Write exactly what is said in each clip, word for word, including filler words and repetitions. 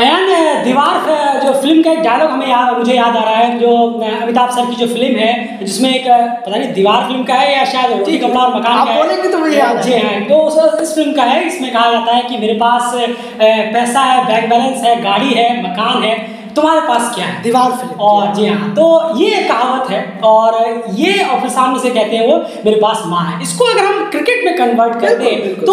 And दीवार जो film का एक डायलॉग हमें याद मुझे याद आ रहा है, जो अमिताभ सर की जो फिल्म है जिसमें एक पता नहीं दीवार फिल्म का है या शायद रोटी कपड़ा और मकान आप का बोलेंगे तो मुझे याद है। तो इस फिल्म का है, इसमें कहा जाता है कि मेरे पास पैसा है, बैंक बैलेंस है, गाड़ी है, मकान है, तुम्हारे पास क्या है? दीवार फिल्म। और जी हाँ, तो ये कहावत है और ये अपने सामने से कहते हैं वो मेरे पास माँ है। इसको अगर हम क्रिकेट में कन्वर्ट कर दें तो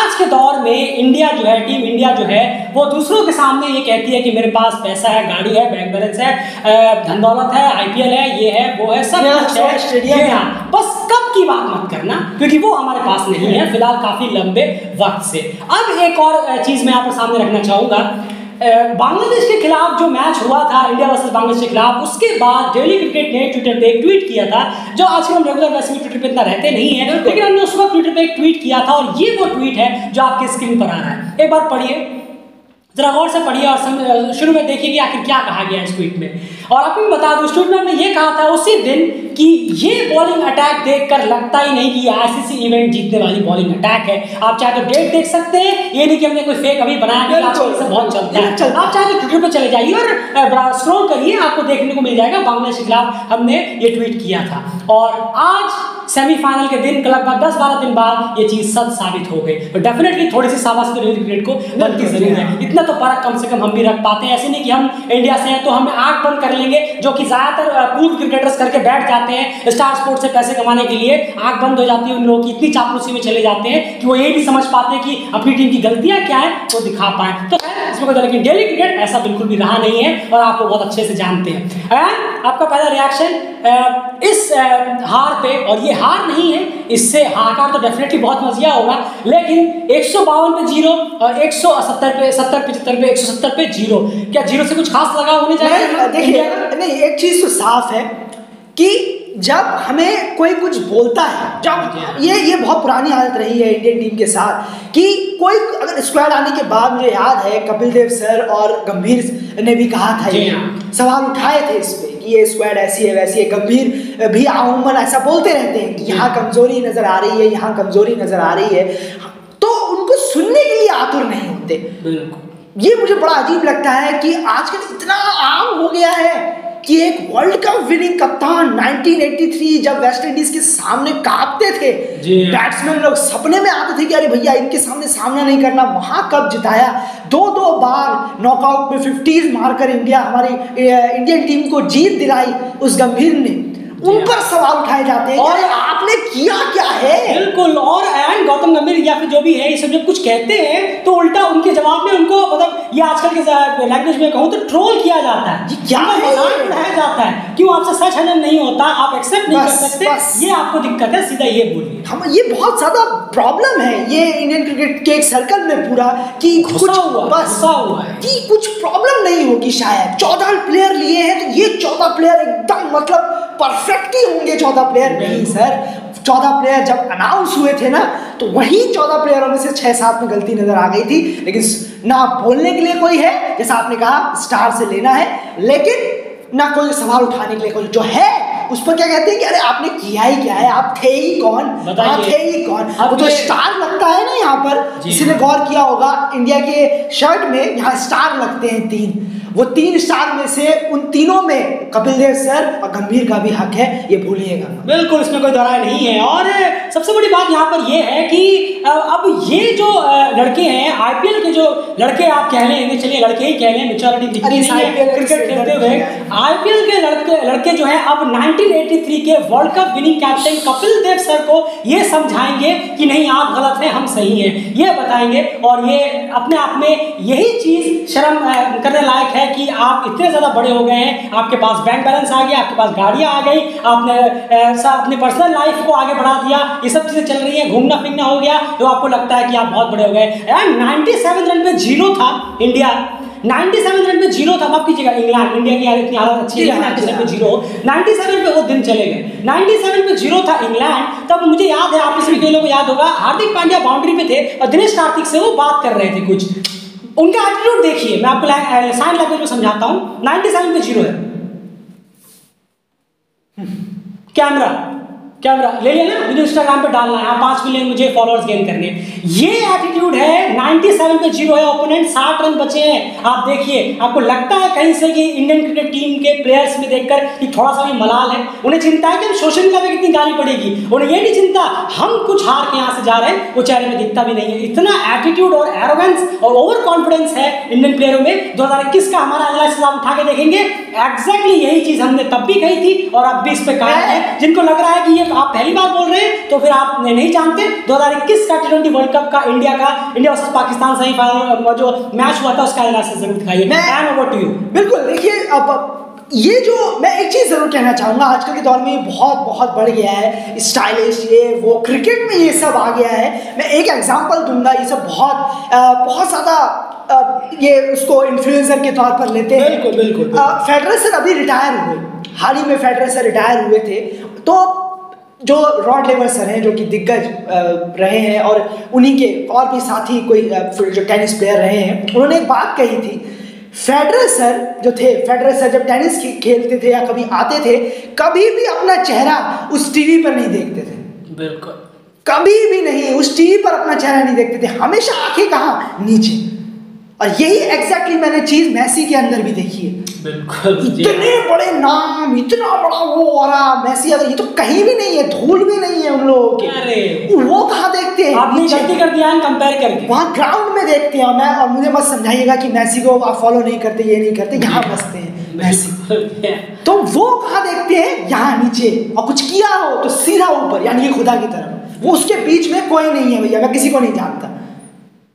आज के दौर में इंडिया जो है, टीम इंडिया जो है, वो दूसरों के सामने ये कहती है कि मेरे पास पैसा है, गाड़ी है, बैंक बैलेंस है, धन दौलत है, आईपीएल है, ये है, वो है, सब कुछ है, स्टेडियम है। बस कब की बात मत करना, क्योंकि वो हमारे पास नहीं है फिलहाल काफी लंबे वक्त से। अब एक और चीज मैं आपके सामने रखना चाहूँगा, बांग्लादेश के खिलाफ जो मैच हुआ था इंडिया वर्सेस बांग्लादेश के खिलाफ, उसके बाद डेली क्रिकेट ने ट्विटर पे एक ट्वीट किया था, जो आजकल हम रेगुलर वैसे भी ट्विटर पे इतना रहते नहीं है, लेकिन हमने उस वक्त ट्विटर पे एक ट्वीट किया था और ये वो ट्वीट है जो आपके स्क्रीन पर आ रहा है। एक बार पढ़िए, जरा गौर से पढ़िए और समझ, शुरू में देखिए कि आखिर क्या कहा गया इस ट्वीट में। और आपको बता दूं, स्टूडेंट में हमने ये कहा था उसी दिन कि ये बॉलिंग अटैक देखकर लगता ही नहीं कि आईसीसी इवेंट जीतने वाली बॉलिंग अटैक है। आप चाहे तो डेट देख सकते हैं, ये नहीं कि हमने कोई फेक अभी बनाया, बहुत चलता है। आप चाहे तो ट्विटर पर चले जाइए और स्क्रॉल करिए, आपको देखने को मिल जाएगा बांग्लादेश के खिलाफ हमने ये ट्वीट किया था और आज सेमीफाइनल के दिन लगभग दस बारह दिन बाद ये चीज सच साबित हो गई। तो डेफिनेटली थोड़ी सी शाबाशी तो क्रिकेट को बनती जरूर है, इतना तो फर्क कम से कम हम भी रख पाते हैं। ऐसे नहीं कि हम इंडिया से हैं तो हम आंख बंद कर लेंगे, जो कि ज्यादातर पूर्व क्रिकेटर्स करके बैठ जाते स्टार स्पोर्ट्स से पैसे कमाने के लिए आंख बंद हो जाती है उन लोगों की, इतनी चापलूसी में चले जाते हैं कि वो ये भी समझ पाते हैं कि अपनी टीम की गलतियां क्या है वो दिखा पाए। तो इसमें लेकिन डेली क्रिकेट ऐसा बिल्कुल भी रहा नहीं है और आप लोग बहुत अच्छे से जानते हैं। एंड आपका पहला रिएक्शन इस हार पे, और ये हार नहीं है, इससे हाकार तो डेफिनेटली बहुत मजिया होगा, लेकिन एक सौ बावन पे जीरो और एक सौ सत्तर पे सत्तर पचहत्तर पे एक सौ सत्तर पे जीरो, क्या जीरो से कुछ खास लगा होने जाएगा? देखिए नहीं, एक चीज तो साफ है कि जब हमें कोई कुछ बोलता है, जब ये ये बहुत पुरानी आदत रही है इंडियन टीम के साथ कि कोई अगर स्क्वाड आने के बाद, मुझे याद है कपिल देव सर और गंभीर ने भी कहा था, ये सवाल उठाए थे इस पे कि ये स्क्वाड ऐसी है वैसी है। गंभीर भी अमूमन ऐसा बोलते रहते हैं कि यहाँ कमजोरी नजर आ रही है, यहाँ कमजोरी नजर आ रही है, तो उनको सुनने के लिए आतुर नहीं होते। ये मुझे बड़ा अजीब लगता है कि आजकल इतना आम हो गया है कि एक वर्ल्ड कप विनिंग कप्तान नाइनटीन एटी थ्री जब वेस्ट इंडीज के सामने कांपते थे, बैट्समैन लोग सपने में आते थे कि अरे भैया इनके सामने सामना नहीं करना, वहां कप जिताया, दो दो बार नॉकआउट में फिफ्टीज मारकर इंडिया हमारी इंडियन टीम को जीत दिलाई उस गंभीर ने। उन पर सवाल उठाए जाते हैं और आपने किया क्या है, बिल्कुल। और एंड गौतम गंभीर या फिर जो भी है, ये सब जब कुछ कहते हैं तो उल्टा उनके जवाब में उनको मतलब ये आजकल के लैंग्वेज में कहूँ तो ट्रोल किया जाता है, जी क्या उठाया जाता है कि वो आपसे सच हजम नहीं होता, आप एक्सेप्ट नहीं कर सकते, ये आपको दिक्कत है, सीधा ये बोलिए। हम ये बहुत ज्यादा प्रॉब्लम है ये इंडियन क्रिकेट के एक सर्कल में पूरा कि कुछ बसा हुआ है कि कुछ प्रॉब्लम नहीं होगी, शायद चौदह प्लेयर लिए हैं तो ये चौदह प्लेयर एकदम मतलब परफेक्ट होंगे। चौदह प्लेयर नहीं सर, चौदह प्लेयर जब अनाउंस हुए थे ना तो वही चौदह प्लेयरों में से छह सात में गलती नजर आ गई थी, लेकिन ना बोलने के लिए कोई है, जैसा आपने कहा स्टार से लेना है, लेकिन ना कोई सवाल उठाने के लिए कोई, जो है उस पर क्या कहते हैं कि अरे आपने किया ही क्या है, आप थे ही कौन, आप थे ही कौन। वो तो स्टार लगता है ना यहाँ पर, किसी ने गौर किया होगा इंडिया के शर्ट में यहाँ स्टार लगते हैं तीन, वो तीन स्टार में से उन तीनों में कपिल देव सर और गंभीर का भी हक है, ये भूलिएगा बिल्कुल, इसमें कोई दरार नहीं है। और सबसे बड़ी बात यहाँ पर यह है कि अब ये जो लड़के हैं आईपीएल के, जो लड़के आप कह रहे हैं, चलिए लड़के ही कह रहे हैं, मेच्योरिटी दिखती है क्रिकेट खेलते हुए, आईपीएल के लड़के लड़के जो है अब नाइनटीन एटी थ्री के world cup winning captain Kapil Dev sir को ये समझाएंगे कि नहीं आप गलत हैं हम सही हैं, ये बताएंगे। और ये अपने आप में यही चीज़ शर्म करने लायक है कि आप इतने ज्यादा बड़े हो गए हैं, आपके पास बैंक बैलेंस आ गया, आपके पास गाड़ियां आ गई, आपने अपने पर्सनल लाइफ को आगे बढ़ा दिया, ये सब चीजें चल रही हैं, घूमना फिरना हो गया, तो आपको लगता है कि आप बहुत बड़े हो गए। एंड सत्तानवे रन पे जीरो था इंडिया, सत्तानवे रन पे जीरो था, माफ कीजिएगा इंग्लैंड, इंडिया की यार इतनी हालत अच्छी है, सत्तानवे पे जीरो, सत्तानवे पे वो दिन चले गए, सत्तानवे पे जीरो था इंग्लैंड, तब मुझे याद है आप में से कई लोगों को याद होगा हार्दिक पांड्या बाउंड्री पे थे और दिनेश कार्तिक से वो बात कर रहे थे कुछ, उनका एटीट्यूड देखिए, मैं आपको साइन लैंग्वेज में समझाता हूं। सत्तानवे पे जीरो है, कैमरा कैमरा ले लेना, मुझे इंस्टाग्राम पे डालना है, पांच मिलियन मुझे फॉलोअर्स गेन करने हैं, ये एटीट्यूड है, सत्तानवे पे जीरो है ओपोनेंट, साठ रन बचे हैं। आप देखिए, आपको लगता है कहीं से कि इंडियन क्रिकेट टीम के प्लेयर्स में देखकर कि थोड़ा सा भी मलाल है? उन्हें चिंता है कि हम सोशल मीडिया पे कितनी गाली पड़ेगी, उन्हें ये नहीं चिंता हम कुछ हार के यहाँ से जा रहे हैं, वो चेहरे में दिखता भी नहीं है। इतना एटीट्यूड और एरोगेंस और ओवर कॉन्फिडेंस है इंडियन प्लेयरों में। दो हजार इक्कीस का हमारा एनालिसिस आप उठा के देखेंगे, एक्जैक्टली यही चीज हमने तब भी कही थी और अब भी इस पे कायम है। जिनको लग रहा है कि ये आप पहली बार बोल रहे हैं तो फिर आप नहीं जानते। दो हजार इक्कीस का टी ट्वेंटी वर्ल्ड कप का इंडिया का इंडिया वर्सेस पाकिस्तान सेमीफाइनल जो मैच हुआ था उसका एनालिसिस जरूर दिखाइए। मैं हैंड ओवर टू यू। बिल्कुल, देखिए अब ये जो मैं एक चीज़ ज़रूर कहना चाहूँगा, आजकल के दौर में ये बहुत बहुत बढ़ गया है, स्टाइलिश ये वो क्रिकेट में ये सब आ गया है। मैं एक एग्जांपल दूंगा, ये सब बहुत आ, बहुत ज़्यादा ये उसको इन्फ्लुएंसर के तौर पर लेते हैं। बिल्कुल बिल्कुल, फेडरर सर अभी रिटायर हुए, हाल ही में फेडरर सर रिटायर हुए थे, तो जो रॉड लेवर सर हैं जो कि दिग्गज रहे हैं और उन्हीं के और भी साथी कोई जो टेनिस प्लेयर रहे हैं, उन्होंने एक बात कही थी। फेडरर सर जो थे, फेडरर सर जब टेनिस खेलते थे या कभी आते थे, कभी भी अपना चेहरा उस टीवी पर नहीं देखते थे। बिल्कुल, कभी भी नहीं उस टीवी पर अपना चेहरा नहीं देखते थे, हमेशा आंखें कहाँ नीचे। और यही एग्जैक्टली मैंने चीज़ मैसी के अंदर भी देखी है। बिल्कुल, इतने बड़े नाम, इतना बड़ा वो और मैसी, ये तो कहीं भी नहीं है, धूल भी नहीं है उन लोगों के। वो कहाँ देखते हैं, आपने गलती कर दिया कंपेयर करके, वहाँ ग्राउंड में देखते हैं। मैं और मुझे मत समझाइएगा कि मैसी को आप फॉलो नहीं करते, ये नहीं करते, यहाँ बसते हैं मैसी। तो वो कहाँ देखते हैं, यहाँ नीचे, और कुछ किया हो तो सीधा ऊपर, यानी ये खुदा की तरफ, वो उसके बीच में कोई नहीं है। भैया मैं किसी को नहीं जानता,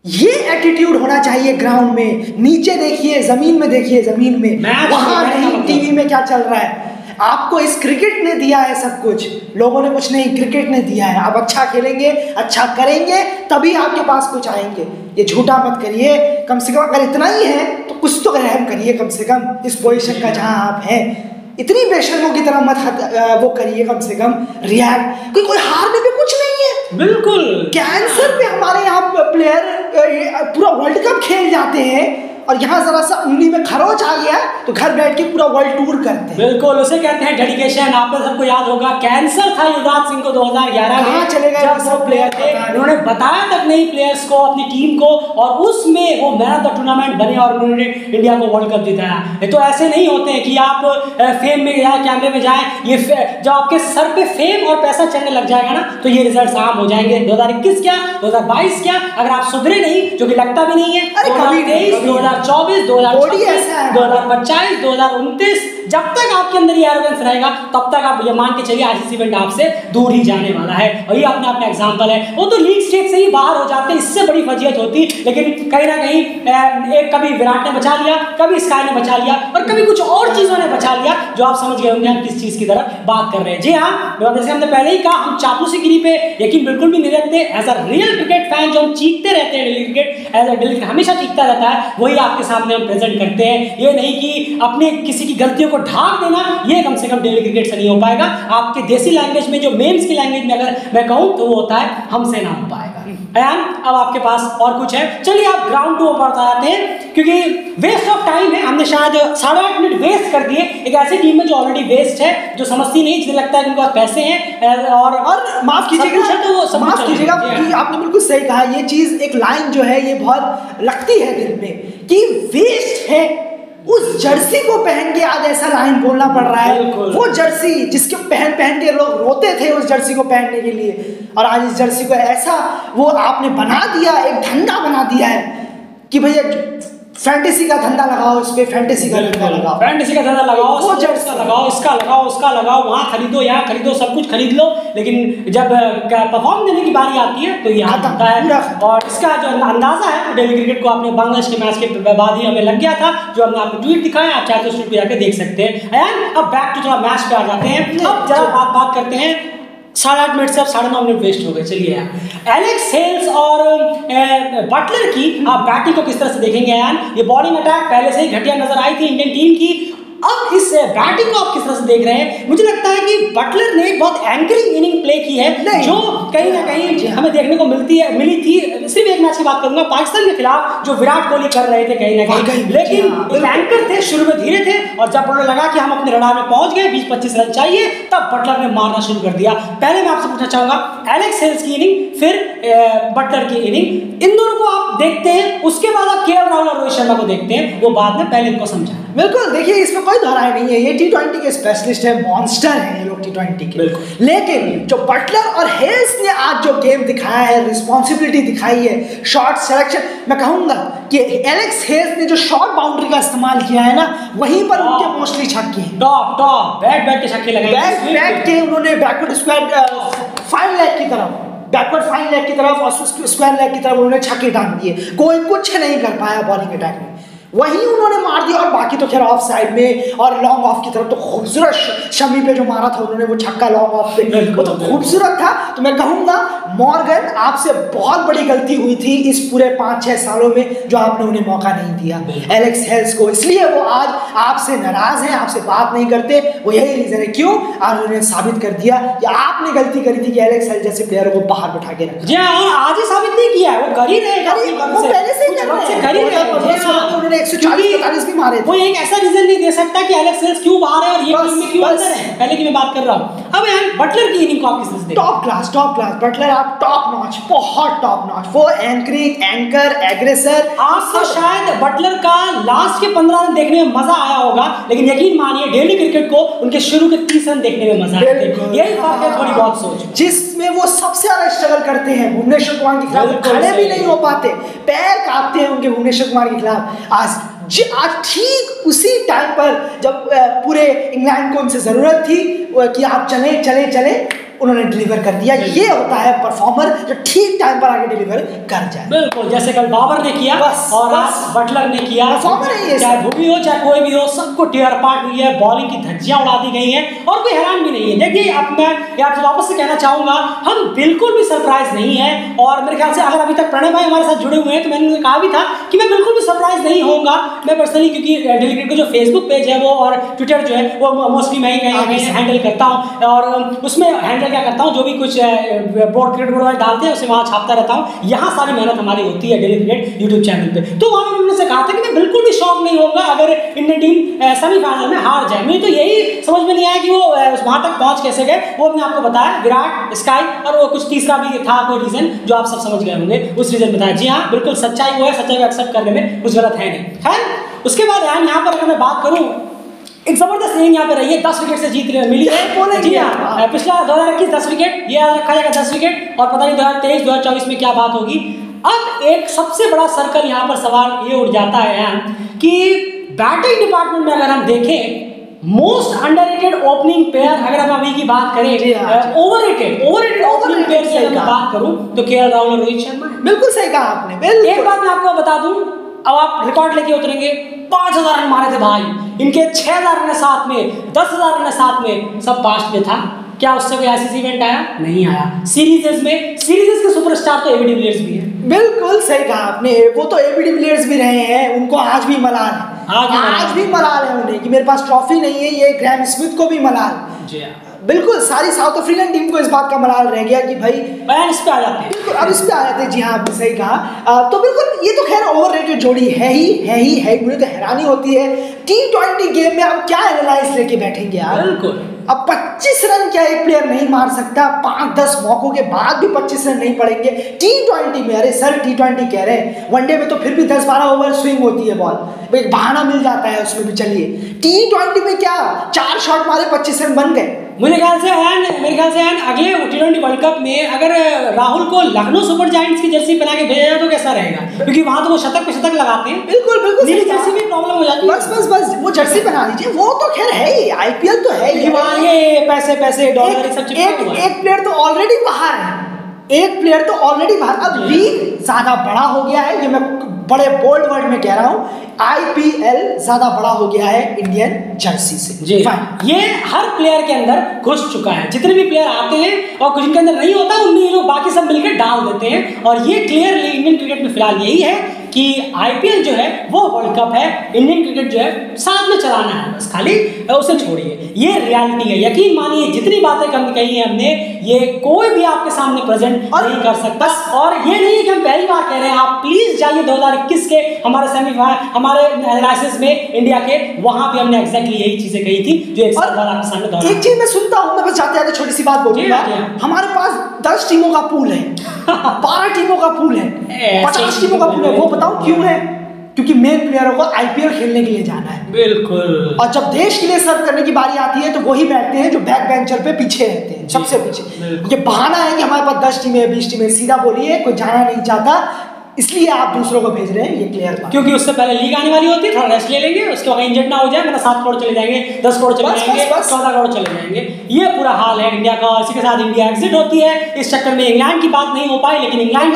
ये एटीट्यूड होना चाहिए ग्राउंड में। नीचे देखिए, जमीन में देखिए, जमीन में, वहां नहीं टीवी में क्या चल रहा है। आपको इस क्रिकेट ने दिया है सब कुछ, लोगों ने कुछ नहीं, क्रिकेट ने दिया है। आप अच्छा खेलेंगे, अच्छा करेंगे, तभी आपके पास कुछ आएंगे। ये झूठा मत करिए, कम से कम अगर इतना ही है तो कुछ तो रहम करिए कम से कम इस पोजिशन का जहाँ आप हैं। इतनी बेशर्मों की तरह मत वो करिए, कम से कम रिएक्ट। कोई कोई हारने पे कुछ नहीं है। बिल्कुल, कैंसर पे हमारे यहाँ प्लेयर पूरा वर्ल्ड कप खेल जाते हैं और यहाँ जरा सा उंगली में खरोच आ गया तो घर बैठ के पूरा वर्ल्ड टूर करते हैं। बिल्कुल, उसे कहते हैं डेडिकेशन। आपको सबको याद होगा, कैंसर था युवराज सिंह को दो हजार ग्यारह में, चले गए जब वो प्लेयर थे, उन्होंने बताया तक नहीं प्लेयर्स को, अपनी टीम को, और उसमें वो मैन ऑफ द टूर्नामेंट बने और उन्होंने इंडिया को वर्ल्ड कप जिताया। तो ऐसे नहीं होते हैं कि आप फेम में जाए, कैमरे में जाए, ये जब आपके सर पर फेम और पैसा चलने लग जाएगा ना तो ये रिजल्ट आम हो जाएंगे। दो हजार इक्कीस क्या, दो हजार बाईस क्या, अगर आप सुधरे नहीं, जो कि लगता भी नहीं है, चौबीस, दो हजार चौबीस, दो हजार पच्चीस, दो हजार उनतीस, जब तक आपके अंदर ये एरोगेंस रहेगा तब तक आप ये मान के चलिए आईसीसी इवेंट आपसे दूर ही जाने वाला है। और ये अपने अपना एग्जांपल है। वो तो लीग स्टेज से ही बाहर हो जाते, इससे बड़ी फजीयत होती, लेकिन कहीं ना कहीं एक कभी विराट ने बचा लिया, कभी स्काई ने बचा लिया और कभी कुछ और चीज़ों ने बचा लिया, जो आप समझ गए होंगे हम किस चीज़ की तरफ बात कर रहे हैं। जी हाँ, जैसे हमने पहले ही कहा, हम चापलूसीगिरी पे यकीन बिल्कुल भी नहीं रखते। As a real cricket fan जो हम चीखते रहते हैं, daily cricket as a daily हमेशा चीखता रहता है, वही आपके सामने हम प्रेजेंट करते हैं। ये नहीं कि अपने किसी की गलतियों को ढांक देना, ये कम से कम डेली क्रिकेट से नहीं हो पाएगा। आपके देसी लैंग्वेज में, जो मेम्स की लैंग्वेज में अगर मैं कहूं तो वो होता है हमसे ना हो पाएगा। अब आपके पास और कुछ है, चलिए आप ग्राउंड टू पर आते हैं, क्योंकि वेस्ट ऑफ टाइम है। हमने शायद साढ़े आठ मिनट वेस्ट कर दिए एक ऐसी टीम में जो ऑलरेडी वेस्ट है, जो समझती नहीं, जिसे लगता है कि उनके पास पैसे हैं और और माफ कीजिएगा तो वो माफ कीजिएगा कि आपने बिल्कुल सही कहा। ये चीज़ एक लाइन जो है ये बहुत लगती है दिल में कि वेस्ट है, उस जर्सी को पहन के आज ऐसा लाइन बोलना पड़ रहा है। वो जर्सी जिसके पहन पहन के लोग रोते थे उस जर्सी को पहनने के लिए, और आज इस जर्सी को ऐसा वो आपने बना दिया, एक धंधा बना दिया है कि भैया फैंटेसी का धंधा लगाओ, इस पे फैंटेसी का धंधा लगाओ, फैंटेसी का धंधा लगाओ, वो जर्सी लगाओ, इसका लगाओ, उसका लगाओ, वहाँ खरीदो, यहाँ खरीदो, सब कुछ खरीद लो, लेकिन जब परफॉर्म देने की बारी आती है तो यहाँ आता है। और इसका जो अंदाजा है डेली क्रिकेट को, आपने बांग्लादेश के मैच के बाद ही हमें लग गया था, जो हमने आपको ट्वीट दिखाया, आप चाहे तो उस ट्वीट पर जाकर देख सकते हैं। एंड अब बैक टू थोड़ा मैच पे आ जाते हैं। अब जरा बात बात करते हैं, साढ़े आठ मिनट से अब साढ़े नौ मिनट वेस्ट हो गए। चलिए यार, एलेक्स हेल्स और बटलर की आप बैटिंग को किस तरह से देखेंगे यार? ये बॉलिंग अटैक पहले से ही घटिया नजर आई थी इंडियन टीम की, अब इस बैटिंग को आप किस तरह से देख रहे हैं? मुझे लगता है कि बटलर ने बहुत एंकरिंग इनिंग प्ले की है जो कहीं ना कहीं हमें देखने को मिलती है मिली थी। सिर्फ एक मैच की बात करूंगा, पाकिस्तान के खिलाफ जो विराट कोहली कर रहे थे कहीं ना कहीं, लेकिन एंकर थे, शुरू में धीरे थे और जब उन्हें लगा कि हम अपने रडार में पहुंच गए, बीस पच्चीस रन चाहिए, तब बटलर ने मारना शुरू कर दिया। पहले मैं आपसे पूछना चाहूंगा, एलेक्स हेल्स की इनिंग फिर बटलर की इनिंग, इन दोनों को आप देखते हैं, उसके बाद आप केएल राहुल और रोहित शर्मा को देखते हैं, वो बाद में, पहले इनको समझा। बिल्कुल, देखिए इसमें कोई धाराएं नहीं है, ये टी ट्वेंटी के स्पेशलिस्ट है, मॉन्स्टर है ये लोग टी ट्वेंटी के। लेकिन जो बटलर और हेल्स ने आज जो गेम दिखाया है, रिस्पॉन्सिबिलिटी दिखाई है, शॉट सिलेक्शन, मैं कहूँगा कि एलेक्स हेल्स ने जो शॉर्ट बाउंड्री का इस्तेमाल किया है ना, वहीं पर उनके मोस्टली छक्के टॉप टॉप बैट बैट के छक्के लगाए, बैट बैट के उन्होंने बैकवर्ड स्क्वायर फाइव लेग की तरफ बैकवर्ड फाइन लेग की तरफ और स्क्वायर लेग की तरफ उन्होंने छक्के डाल दिए, कोई कुछ नहीं कर पाया बॉलिंग अटैक में, वहीं उन्होंने मार दिया। और बाकी तो खैर ऑफ साइड में और लॉन्ग ऑफ की तरफ तो खूबसूरत, शमी पे जो मारा था उन्होंने वो छक्का लॉन्ग ऑफ पे, वो तो खूबसूरत था। तो मैं कहूँगा मॉर्गन, आपसे बहुत बड़ी गलती हुई थी इस पूरे पाँच छः सालों में जो आपने उन्हें मौका नहीं दिया एलेक्स हेल्स को, इसलिए वो आज आपसे नाराज़ हैं, आपसे बात नहीं करते, वो यही रीज़न है क्यों आज उन्होंने साबित कर दिया कि आपने गलती करी थी कि एलेक्स हेल्स जैसे प्लेयर को बाहर बैठा के रखा। जी हाँ, आज ही साबित नहीं किया है, वो कर ही रहे, एक सौ चालीस भी मारे, वो एक ऐसा रीजन नहीं दे सकता कि एलेक्स हेल्स क्यों बाहर है और ये टीम में क्यों अंदर है, पहले की मैं बात कर रहा हूँ। अब यार बटलर की इनिंग को आप किस तरह से देखते हैं? Top class, top class Buttler, आप टॉप नॉच, बहुत टॉप नॉच, वो एंकरिंग, एंकर, एग्रेसर। आपको शायद बटलर का लास्ट के पंद्रह रन देखने में मजा आया होगा, लेकिन यकीन मानिए डेली क्रिकेट को उनके शुरू के तीस रन देखने में मजा आया, यही बात है थोड़ी बहुत सोच, जिसमें वो सबसे ज्यादा स्ट्रगल करते हैं। भुवनेश्वर कुमार के खिलाफ खड़े भी नहीं हो पाते, पैर कांपते हैं उनके भुवनेश्वर कुमार के खिलाफ। आज जी आज ठीक उसी टाइम पर जब पूरे इंग्लैंड को उनसे ज़रूरत थी कि आप चले चले चले, उन्होंने डिलीवर कर दिया। ये होता है परफॉर्मर जो ठीक टाइम पर आगे डिलीवर कर जाए, बिल्कुल जैसे कल बाबर ने किया बस, और बस, बटलर ने किया। परफॉर्मर है ये, चाहे भूमि हो चाहे कोई भी हो, सबको टेयर पार्ट हुई है, बॉलिंग की धज्जियां उड़ा दी गई हैं और कोई हैरान भी नहीं है। देखिए अब मैं आपसे वापस से कहना चाहूँगा, हम बिल्कुल भी सरप्राइज नहीं है, और मेरे ख्याल से अगर अभी तक प्रणय भाई हमारे साथ जुड़े हुए हैं तो मैंने उन्हें कहा भी था कि मैं बिल्कुल भी सरप्राइज नहीं होऊंगा मैं पर्सनली, क्योंकि डेली क्रिकेट का जो फेसबुक पेज है वो और ट्विटर जो है वो मोस्टली मैं ही हैंडल करता हूँ, और उसमें हैंडल क्या करता हूँ जो भी कुछ बोर्ड क्रिकेट बोर्ड डालते हैं उसे वहाँ छापता रहता हूँ। यहाँ सारी मेहनत हमारी होती है डेली क्रिकेट यूट्यूब चैनल पे, तो वहाँ उन्होंने कहा था कि मैं बिल्कुल भी शॉक नहीं होगा अगर इंडियन टीम सेमीफाइनल में हार जाए। मुझे तो यही समझ में नहीं आया कि वो वहाँ तक पहुँच कैसे गए, वो हमने आपको बताया विराट, स्काई और वो कुछ तीसरा भी था कोई रीजन जो आप सब समझ गए होंगे, उस रीजन बताया। जी हाँ बिल्कुल सच्चाई वो है, सच्चाई को एक्सेप्ट करने में कुछ गलत है नहीं। खैर उसके बाद यहाँ पर अगर मैं बात करूँ, एक जबरदस्त इनिंग यहाँ पे रही है, दस विकेट से जीत मिली है। जी हाँ, पिछला दो हज़ार इक्कीस दस विकेट, ये याद रखा जाएगा दस विकेट, और पता नहीं दो हज़ार तेईस दो हज़ार चौबीस में क्या बात होगी। अब एक सबसे बड़ा सर्कल यहाँ पर सवाल ये उठ जाता है कि बैटिंग डिपार्टमेंट में अगर हम देखें, मोस्ट अंडररेटेड ओपनिंग पेयर अगर हम अभी की बात करें, ओवररेटेड ओवररेटेड ओपनिंग पेयर की अगर बात करूँ तो केएल राहुल और रोहित शर्मा। बिल्कुल सही कहा आपने। एक बात मैं आपको बता दूँ, अब आप रिकॉर्ड लेके उतरेंगे, पाँच हजार रन मारे थे भाई इनके, छः हजार रन साथ में, दस हजार रन साथ में, सब पास्ट में था। क्या उससे कोई आईसीसी इवेंट आया? नहीं आया। सीरीजेस में सीरीजेस के सुपरस्टार तो एबी डिविलियर्स भी है। बिल्कुल सही कहा आपने, वो तो एबी डिविलियर्स भी रहे हैं, उनको आज भी मलाल है, आज, आज भी मलाल है उन्हें कि मेरे पास ट्रॉफी नहीं है, ये ग्रैम स्मिथ को भी मलाल। जी बिल्कुल, सारी साउथ अफ्रीकन टीम को इस बात का मलाल रह गया कि भाई मैं इस पे आ जाते हैं, बिल्कुल अब इस पे आ जाते हैं। जी हाँ आपने सही कहा। तो बिल्कुल ये तो खैर ओवररेटेड जोड़ी है ही है ही है, मुझे तो हैरानी होती है टी ट्वेंटी गेम में आप क्या एनालाइज लेके बैठेंगे आप। बिल्कुल, अब पच्चीस रन क्या एक प्लेयर नहीं मार सकता, पाँच दस मौकों के बाद भी पच्चीस रन नहीं पड़ेंगे टी ट्वेंटी में। अरे सर टी ट्वेंटी कह रहे हैं, वनडे में तो फिर भी दस बारह ओवर स्विंग होती है, बॉल एक बहाना मिल जाता है उसमें भी, चलिए टी ट्वेंटी में क्या चार शॉट मारे पच्चीस रन बन गए। मेरे ख्याल से एंड मेरे ख्याल से एंड अगले टी ट्वेंटी वर्ल्ड कप में अगर राहुल को लखनऊ सुपर जायंट्स की जर्सी पहना के भेजा जाए तो कैसा रहेगा, क्योंकि वहाँ तो वो शतक पे शतक लगाते हैं। बिल्कुल बिल्कुल, नीली जर्सी में प्रॉब्लम हो जाती है। बस बस बस वो जर्सी पहना दीजिए, वो तो खैर है ही, आईपीएल तो है ही, वहाँ ये पैसे पैसे डॉलर सब चीज़। एक प्लेयर तो ऑलरेडी बाहर है, एक प्लेयर तो ऑलरेडी बाहर। अब लीग ज़्यादा बड़ा हो गया है, ये मैं बड़े बोल्ड वर्ड में कह रहा हूँ, आईपीएल ज्यादा बड़ा हो गया है इंडियन जर्सी से। जी ये हर प्लेयर के अंदर घुस चुका है, जितने भी प्लेयर आते हैं और कुछ इनके अंदर नहीं होता उनमें ये लोग बाकी सब मिलकर डाल देते हैं, और ये क्लियरली इंडियन क्रिकेट में फिलहाल यही है कि आईपीएल जो है वो वर्ल्ड कप है, इंडियन क्रिकेट जो है साथ में चलाना है, बस खाली उसे छोड़िए। ये रियलिटी है, यकीन मानिए जितनी बातें कम कही है हमने ये कोई भी आपके सामने प्रेजेंट और नहीं कर सकता। और ये नहीं है कि हम पहली बार कह रहे हैं, आप प्लीज जाइए दो हजार इक्कीस के हमारे सेमीफाइनल हमारे एनालिसिस में इंडिया के, वहां पे हमने एक्जैक्टली यही चीजें कही थी जो एक बार आपके सामने। एक चीज मैं सुनता हूँ, मैं बस चाहते हैं छोटी सी बात बोलूंगा, हमारे पास दस टीमों का पूल है, बारह टीमों का पूल है, पचास टीमों का पूल है। वो बताओ क्यों है? क्योंकि मेन प्लेयरों को आईपीएल खेलने के लिए जाना है, बिल्कुल। और जब देश के लिए सर्व करने की बारी आती है तो वही बैठते हैं जो बैक बेंचर पे पीछे रहते हैं, सबसे पीछे। ये बहाना है कि हमारे पास दस टीमें बीस टीमें, सीधा बोलिए कोई जाना नहीं चाहता, इसलिए आप दूसरों को भेज रहे हैं ये क्लियर, क्योंकि उससे पहले लीग आने वाली होती है, थोड़ा रेस्ट ले लेंगे, उसके बाद इंजर्ड ना हो जाए, मेरा सात करोड़ चले जाएंगे, दस करोड़ चले जाएंगे, चौदह करोड़ चले जाएंगे। ये पूरा हाल है इंडिया का। इसी के साथ इंडिया एग्जिट होती है, इस चक्कर में इंग्लैंड की बात नहीं हो पाई, लेकिन इंग्लैंड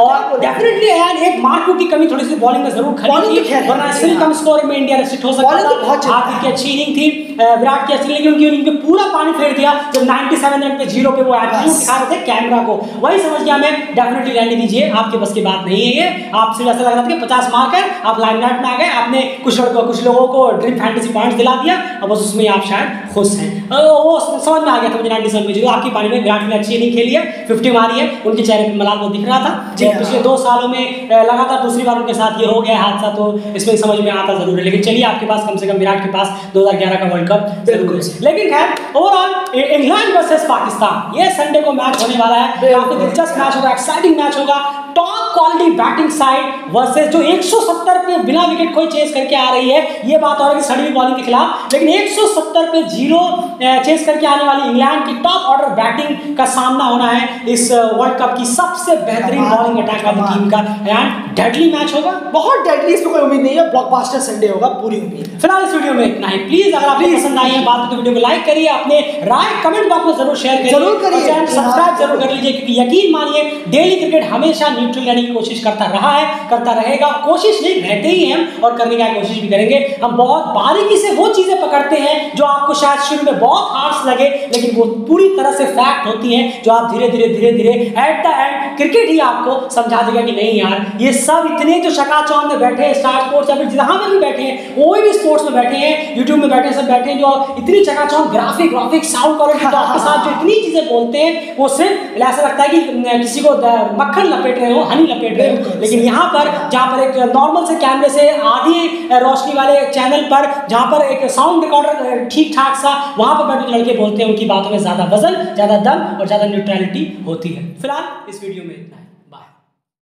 और डेफिनेटली यार एक मार्कू की कमी थोड़ी सी बॉलिंग में जरूर खरीदी, वरना स्टिल कम स्कोर में इंडिया रेस्ट हो सकता था। हार्दिक की अच्छी इनिंग थी, विराट की अच्छी, लेकिन उनकी इनिंग पे पूरा पानी फेर दिया जब नाइंटी सेवन रन पे जीरो पे वो एटीट्यूड दिखा रहे थे कैमरा को, वही समझ गया मैं। डेफिनेटली रहने दीजिए, आपके बस की बात नहीं है ये। आपसे ऐसा लग रहा था कि पचास मार्क है, आप लाइमलाइट में आ गए, आपने कुछ लड़कों कुछ लोगों को ड्रीम फैंटेसी पॉइंट्स दिला दिया, अब बस उसमें आप शायद खुश हैं। वो समझ में आ गया था मुझे नाइनटी सेवन में जीरो। आपकी पारी में विराट ने अच्छी नहीं खेली है, फिफ्टी मारी है, उनके चेहरे पर मलाल वो दिख रहा था। जी पिछले दो सालों में लगातार दूसरी बार उनके साथ ये हो गया हादसा, तो इसमें समझ में आता जरूर है। लेकिन चलिए आपके पास कम से कम विराट के पास दो हज़ार ग्यारह का वर्ल्ड कप बिल्कुल। लेकिन खैर ओवरऑल इंग्लैंड वर्सेज पाकिस्तान ये संडे को मैच होने वाला है, काफी दिलचस्प मैच होगा, एक्साइटिंग मैच होगा। Top quality batting side versus जो एक सौ सत्तर पे बिना विकेट खोए चेस करके आ रही है, ये बात और है कि सड़ी हुई बॉलिंग के खिलाफ, लेकिन एक सौ सत्तर पे जीरो चेस करके आने वाली इंग्लैंड की टॉप ऑर्डर बैटिंग का सामना होना है इस वर्ल्ड कप की सबसे बेहतरीन बॉलिंग अटैक वाली टीम का। एंड डेडली मैच होगा, बहुत डेडली, इसमें कोई उम्मीद नहीं है, ब्लॉकबस्टर संडे होगा, पूरी उम्मीद। फिलहाल इस वीडियो में इतना ही। प्लीज अगर आपको पसंद आई है बात तो वीडियो को लाइक करिए, अपने राय कमेंट बॉक्स में जरूर शेयर करिए, जरूर करिए, सब्सक्राइब जरूर कर लीजिए, क्योंकि यकीन मानिए डेली क्रिकेट हमेशा न्यूट्रल रहने की कोशिश करता रहा है, करता रहेगा, कोशिश नहीं रहते ही हैं हम और करने की कोशिश भी करेंगे। हम बहुत बारीकी से वो चीजें पकड़ते हैं जो आपको शायद शुरू में बहुत हार्श लगे, लेकिन वो पूरी तरह से फैक्ट होती हैं जो आप धीरे धीरे धीरे धीरे एट द एंड क्रिकेट ही आपको समझा देगा कि नहीं यार ये सब इतने जो शकाचौंध में बैठे हैं, स्टार स्पोर्ट्स या फिर जहाँ पर भी बैठे हैं, कोई भी स्पोर्ट्स में बैठे हैं, यूट्यूब में बैठे सब बैठे हैं, जो इतनी चकाचौंध ग्राफिक ग्राफिक साउंड क्वालिटी के साथ जो इतनी चीजें बोलते हैं, वो सिर्फ ऐसा लगता है कि किसी को मक्खन लपेट रहे हो, हनी लपेट रहे हो। लेकिन यहाँ पर जहाँ पर एक नॉर्मल से कैमरे से आधी रोशनी वाले चैनल पर जहाँ पर एक साउंड रिकॉर्डर ठीक ठाक सा, वहाँ पर बैठे लड़के बोलते हैं, उनकी बातों में ज़्यादा वजन, ज़्यादा दम और ज़्यादा न्यूट्रलिटी होती है। फिलहाल इस वीडियो में इतना।